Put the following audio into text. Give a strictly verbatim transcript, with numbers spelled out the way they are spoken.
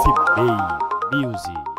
Cimei Music.